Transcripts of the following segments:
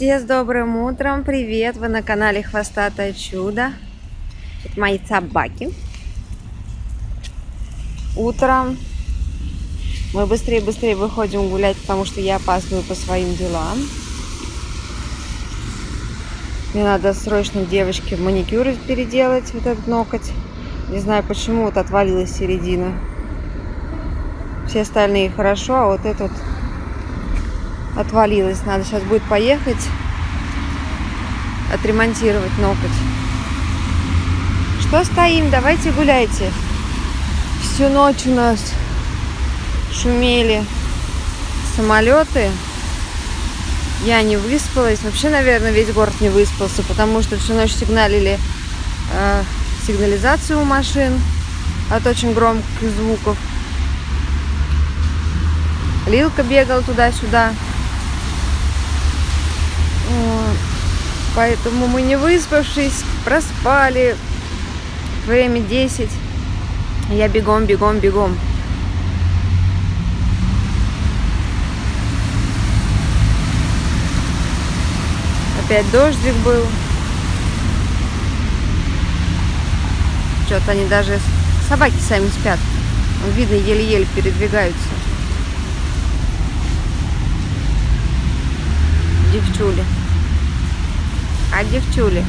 Все с добрым утром, привет! Вы на канале Хвостатое Чудо. Это мои собаки. Утром мы быстрее выходим гулять, потому что я опаздываю по своим делам. Мне надо срочно девочке маникюр переделать, вот этот ноготь. Не знаю почему, вот отвалилась середина. Все остальные хорошо, а вот этот отвалилась. Надо сейчас будет поехать отремонтировать ноготь. Что стоим? Давайте гуляйте. Всю ночь у нас шумели самолеты. Я не выспалась. Вообще, наверное, весь город не выспался, потому что всю ночь сигналили сигнализацию у машин от очень громких звуков. Лилка бегала туда-сюда. Поэтому мы, не выспавшись, проспали. Время 10. Я бегом. Опять дождик был. Что-то они даже... Собаки сами спят. Видно, еле-еле передвигаются. Девчули. А девчули.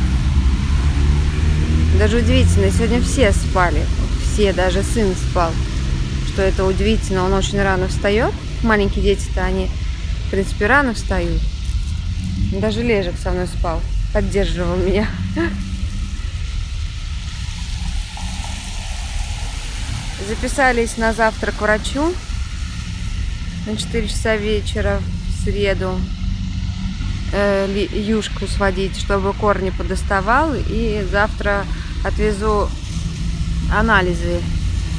Даже удивительно, сегодня все спали. Все, даже сын спал. Что это удивительно, он очень рано встает. Маленькие дети-то, они, в принципе, рано встают. Даже Лежик со мной спал. Поддерживал меня. Записались на завтра к врачу. На 4 часа вечера в среду. Юшку сводить, чтобы корни подоставал, и завтра отвезу анализы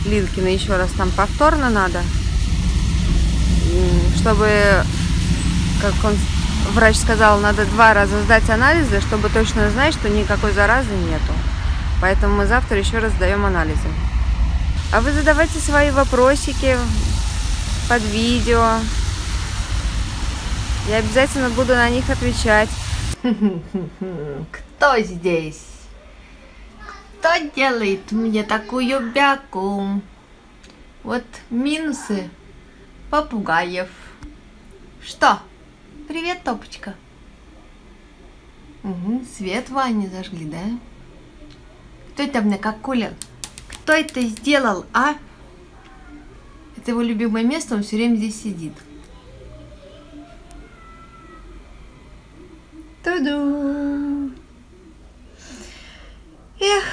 Лилкина еще раз, там повторно надо, чтобы, как он, врач сказал, надо 2 раза сдать анализы, чтобы точно знать, что никакой заразы нету. Поэтому мы завтра еще раз сдаем анализы. А вы задавайте свои вопросики под видео. Я обязательно буду на них отвечать. Кто здесь? Кто делает мне такую бяку? Вот минусы попугаев. Что? Привет, Топочка. Угу, свет в ванне зажгли, да? Кто это мне как кулер? Кто это сделал, а? Это его любимое место, он все время здесь сидит. Ту-ду! Эх!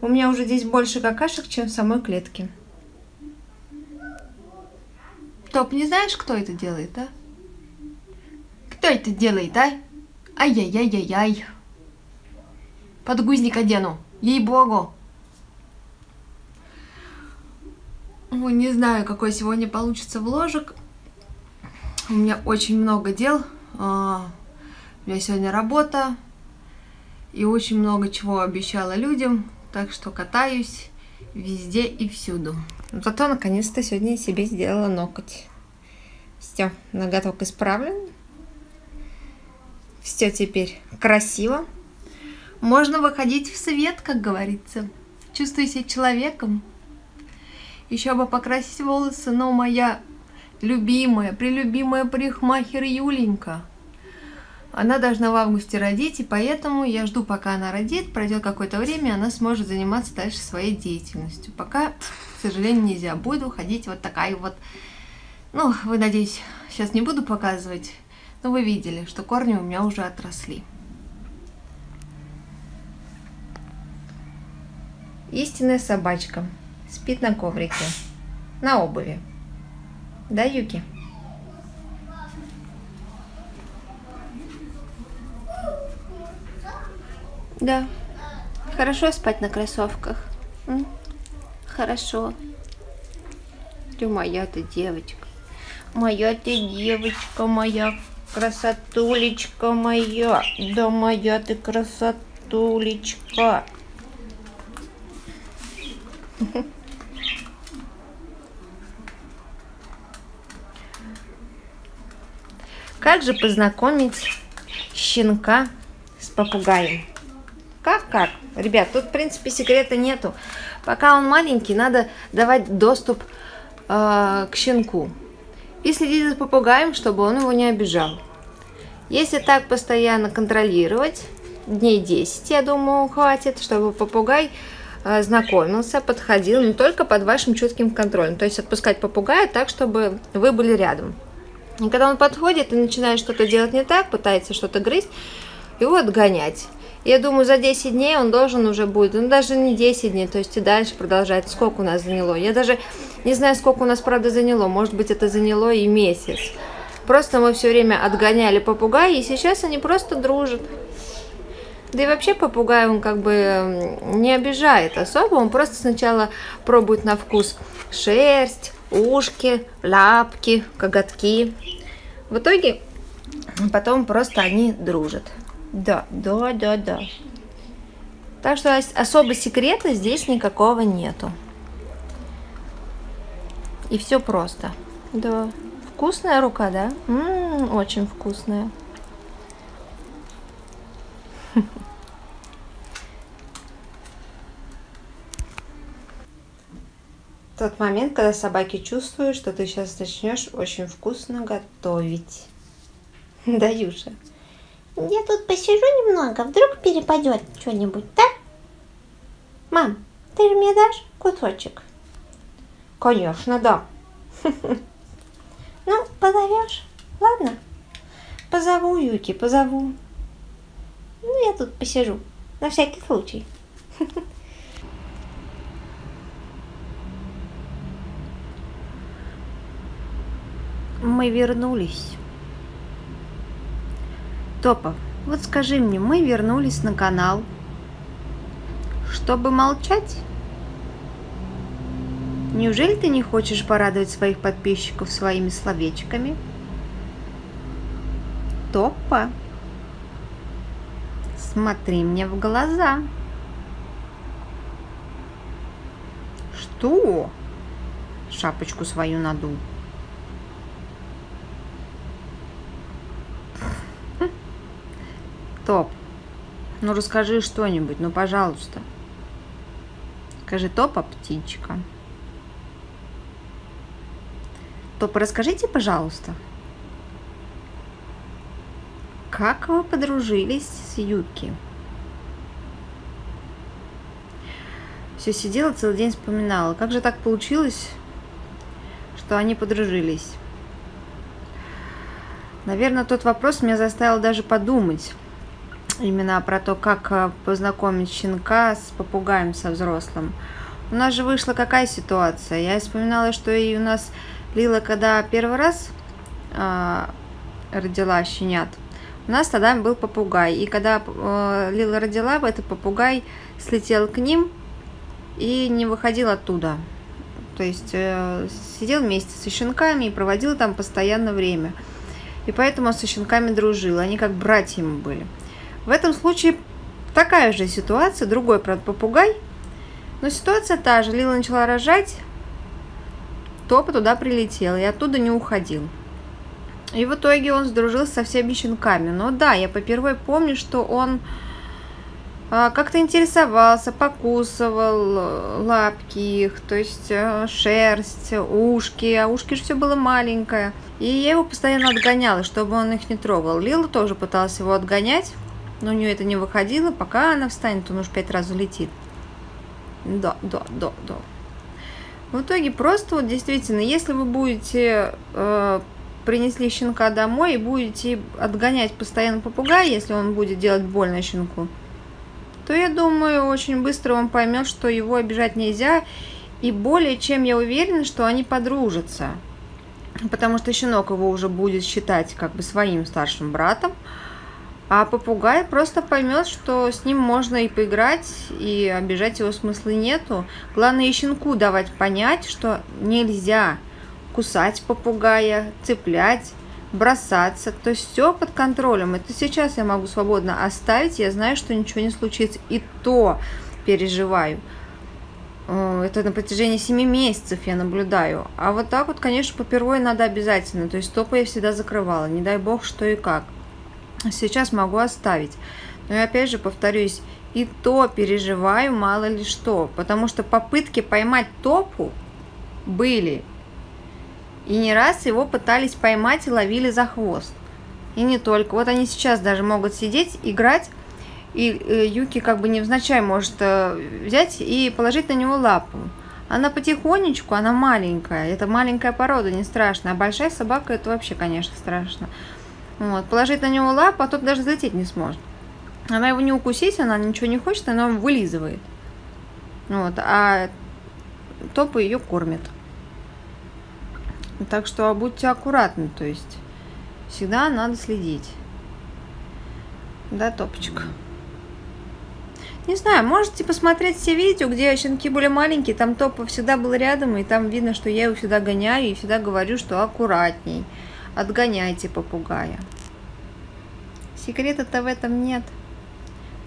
У меня уже здесь больше какашек, чем в самой клетке. Топ, не знаешь, кто это делает, а? Кто это делает, а? Ай-яй-яй-яй-яй! Подгузник одену, ей-богу! Ой, не знаю, какой сегодня получится вложик. У меня очень много дел. У меня сегодня работа и очень много чего обещала людям, так что катаюсь везде и всюду. Но зато наконец-то сегодня я себе сделала ноготь. Все, ноготок исправлен. Все теперь красиво. Можно выходить в свет, как говорится. Чувствую себя человеком. Еще бы покрасить волосы, но моя... любимая, прелюбимая парикмахер Юленька. Она должна в августе родить, и поэтому я жду, пока она родит. Пройдет какое-то время, она сможет заниматься дальше своей деятельностью. Пока, к сожалению, нельзя. Буду ходить вот такая вот... Ну, вы, надеюсь, сейчас не буду показывать, но вы видели, что корни у меня уже отросли. Истинная собачка. Спит на коврике. На обуви. Да, Юки? Да. Хорошо спать на кроссовках? М? Хорошо. Ты моя, ты девочка. Моя ты девочка моя. Красотулечка моя. Да моя ты красотулечка. Как же познакомить щенка с попугаем? Как? Ребят, тут, в принципе, секрета нету. Пока он маленький, надо давать доступ к щенку. И следить за попугаем, чтобы он его не обижал. Если так постоянно контролировать, дней 10, я думаю, хватит, чтобы попугай знакомился, подходил, но только под вашим чутким контролем. То есть отпускать попугая так, чтобы вы были рядом. И когда он подходит и начинает что-то делать не так, пытается что-то грызть, его отгонять. Я думаю, за 10 дней он должен уже будет, ну даже не 10 дней, то есть и дальше продолжать. Сколько у нас заняло? Я даже не знаю, сколько у нас, правда, заняло. Может быть, это заняло и месяц. Просто мы все время отгоняли попугая, и сейчас они просто дружат. Да и вообще попугай, он как бы не обижает особо, он просто сначала пробует на вкус шерсть, ушки, лапки, коготки. В итоге потом просто они дружат. Да. Так что особо секрета здесь никакого нету. И все просто. Да. Вкусная рука, да? Очень вкусная. Тот момент, когда собаки чувствуют, что ты сейчас начнешь очень вкусно готовить. Да, Юша? Я тут посижу немного, вдруг перепадет что-нибудь, да? Мам, ты же мне дашь кусочек? Конечно, да. Ну, позовешь? Ладно. Позову, Юки, позову. Ну, я тут посижу, на всякий случай. Мы вернулись. Топа, вот скажи мне, мы вернулись на канал, чтобы молчать? Неужели ты не хочешь порадовать своих подписчиков своими словечками? Топа, смотри мне в глаза. Что? Шапочку свою надул. Топ, ну расскажи что-нибудь, ну пожалуйста. Скажи, Топа, птичка. Топ, расскажите, пожалуйста, как вы подружились с Юки? Все сидела целый день, вспоминала, как же так получилось, что они подружились. Наверное, тот вопрос меня заставил даже подумать. Именно про то, как познакомить щенка с попугаем, со взрослым. У нас же вышла какая ситуация? Я вспоминала, что и у нас Лила, когда первый раз родила щенят, у нас тогда был попугай. И когда Лила родила, этот попугай слетел к ним и не выходил оттуда. То есть сидел вместе со щенками и проводил там постоянно время. И поэтому он со щенками дружил. Они как братья ему были. В этом случае такая же ситуация, другой, правда, попугай, но ситуация та же. Лила начала рожать, Топа туда прилетел и оттуда не уходил. И в итоге он сдружился со всеми щенками. Но да, я попервые помню, что он как-то интересовался, покусывал лапки их, то есть шерсть, ушки, а ушки же все было маленькое. И я его постоянно отгоняла, чтобы он их не трогал. Лила тоже пыталась его отгонять. Но у нее это не выходило, пока она встанет, он уж 5 раз улетит. Да. В итоге просто вот действительно, если вы будете принесли щенка домой и будете отгонять постоянно попугая, если он будет делать больно щенку, то я думаю, очень быстро он поймет, что его обижать нельзя. И более чем я уверена, что они подружатся. Потому что щенок его уже будет считать как бы своим старшим братом. А попугай просто поймет, что с ним можно и поиграть, и обижать его смысла нету. Главное, и щенку давать понять, что нельзя кусать попугая, цеплять, бросаться. То есть все под контролем. Это сейчас я могу свободно оставить, я знаю, что ничего не случится. И то переживаю. Это на протяжении 7 месяцев я наблюдаю. А вот так вот, конечно, попервой надо обязательно. То есть топы я всегда закрывала. Не дай бог, что и как. Сейчас могу оставить. Но я опять же повторюсь, и то переживаю мало ли что. Потому что попытки поймать топу были. И не раз его пытались поймать и ловили за хвост. И не только. Вот они сейчас даже могут сидеть, играть. И Юки как бы невзначай может взять и положить на него лапу. Она потихонечку, она маленькая. Это маленькая порода, не страшно. А большая собака, это вообще, конечно, страшно. Вот. Положить на него лапу, а тот даже взлететь не сможет. Она его не укусить, она ничего не хочет, она его вылизывает. Вот. А топы ее кормят. Так что будьте аккуратны, то есть всегда надо следить. Да, топочек? Не знаю, можете посмотреть все видео, где щенки были маленькие, там топа всегда был рядом, и там видно, что я его всегда гоняю и всегда говорю, что аккуратней, отгоняйте попугая. Секрета-то в этом нет.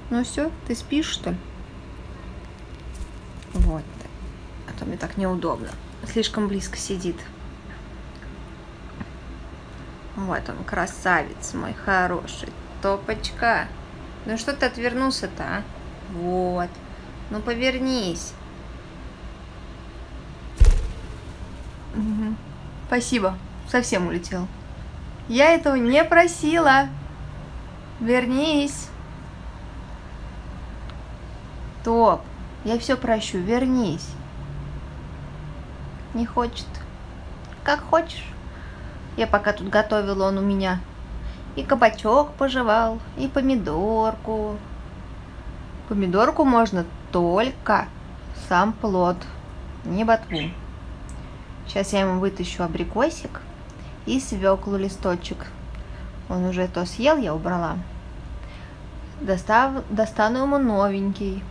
Ну все, ты спишь, что ли? Вот. А то мне так неудобно. Слишком близко сидит. Вот он, красавец мой хороший. Топочка. Ну что ты отвернулся-то, а? Вот. Ну повернись. Угу. Спасибо. Совсем улетел. Я этого не просила. Вернись. Топ. Я все прощу. Вернись. Не хочет. Как хочешь. Я пока тут готовила, он у меня и кабачок пожевал, и помидорку. Помидорку можно только сам плод, не ботву. Сейчас я ему вытащу абрикосик и свеклу листочек. Он уже то съел, я убрала. Достану ему новенький.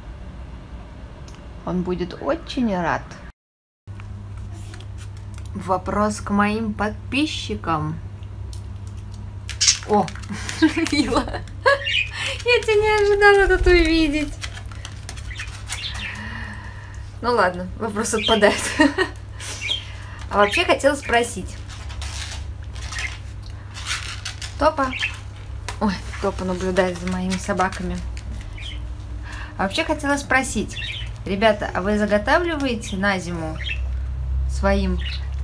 Он будет очень рад. Вопрос к моим подписчикам. О, Лила, я тебя не ожидала тут увидеть. Ну ладно, вопрос отпадает. А вообще хотела спросить. Топа. Ой, Топа наблюдает за моими собаками. А вообще хотела спросить. Ребята, а вы заготавливаете на зиму своим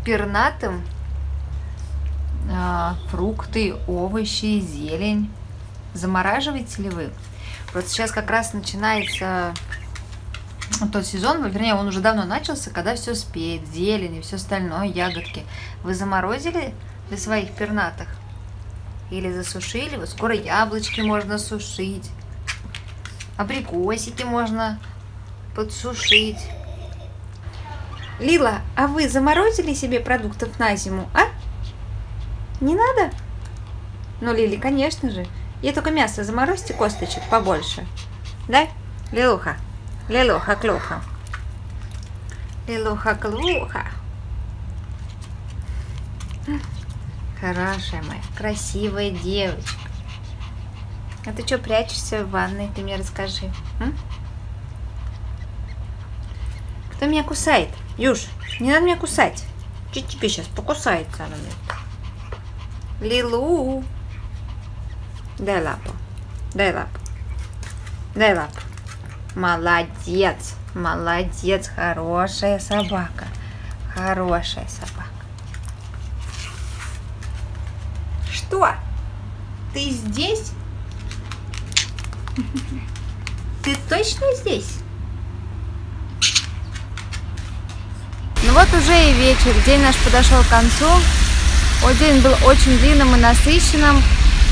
пернатым фрукты, овощи, зелень? Замораживаете ли вы? Просто сейчас как раз начинается тот сезон, вернее, он уже давно начался, когда все спеет, зелень и все остальное, ягодки. Вы заморозили для своих пернатых? Или засушили? Вот скоро яблочки можно сушить, абрикосики можно подсушить. Лила, а вы заморозили себе продуктов на зиму, а? Не надо? Ну, Лили, конечно же. Ей только мясо заморозьте, косточек побольше. Да? Лилуха. Лилуха-клюха. Лилуха-клюха. Хорошая моя, красивая девочка. А ты что прячешься в ванной? Ты мне расскажи. М? Кто меня кусает? Юж, не надо меня кусать. Чуть тебе сейчас покусается она мне. Лилу, дай лапу, дай лапу, дай лапу. Молодец, молодец, хорошая собака, хорошая собака. Что? Ты здесь? Ты точно здесь? Ну вот уже и вечер, день наш подошел к концу. День был очень длинным и насыщенным,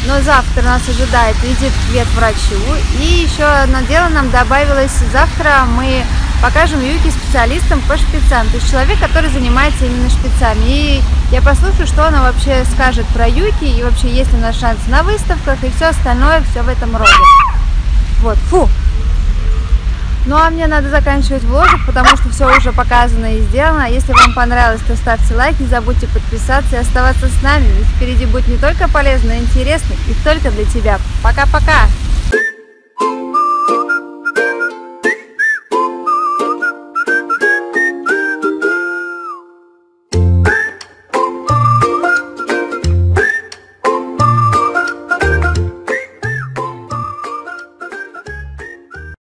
но завтра нас ожидает визит к ветврачу. И еще одно дело нам добавилось. Завтра мы покажем Юки специалистам по шпицам. То есть человек, который занимается именно шпицами. И я послушаю, что она вообще скажет про Юки. И вообще, есть ли у нас шанс на выставках и все остальное, все в этом роде. Вот, фу! Ну а мне надо заканчивать влог, потому что все уже показано и сделано. Если вам понравилось, то ставьте лайк, не забудьте подписаться и оставаться с нами. Ведь впереди будет не только полезно, но и интересно, и только для тебя. Пока-пока!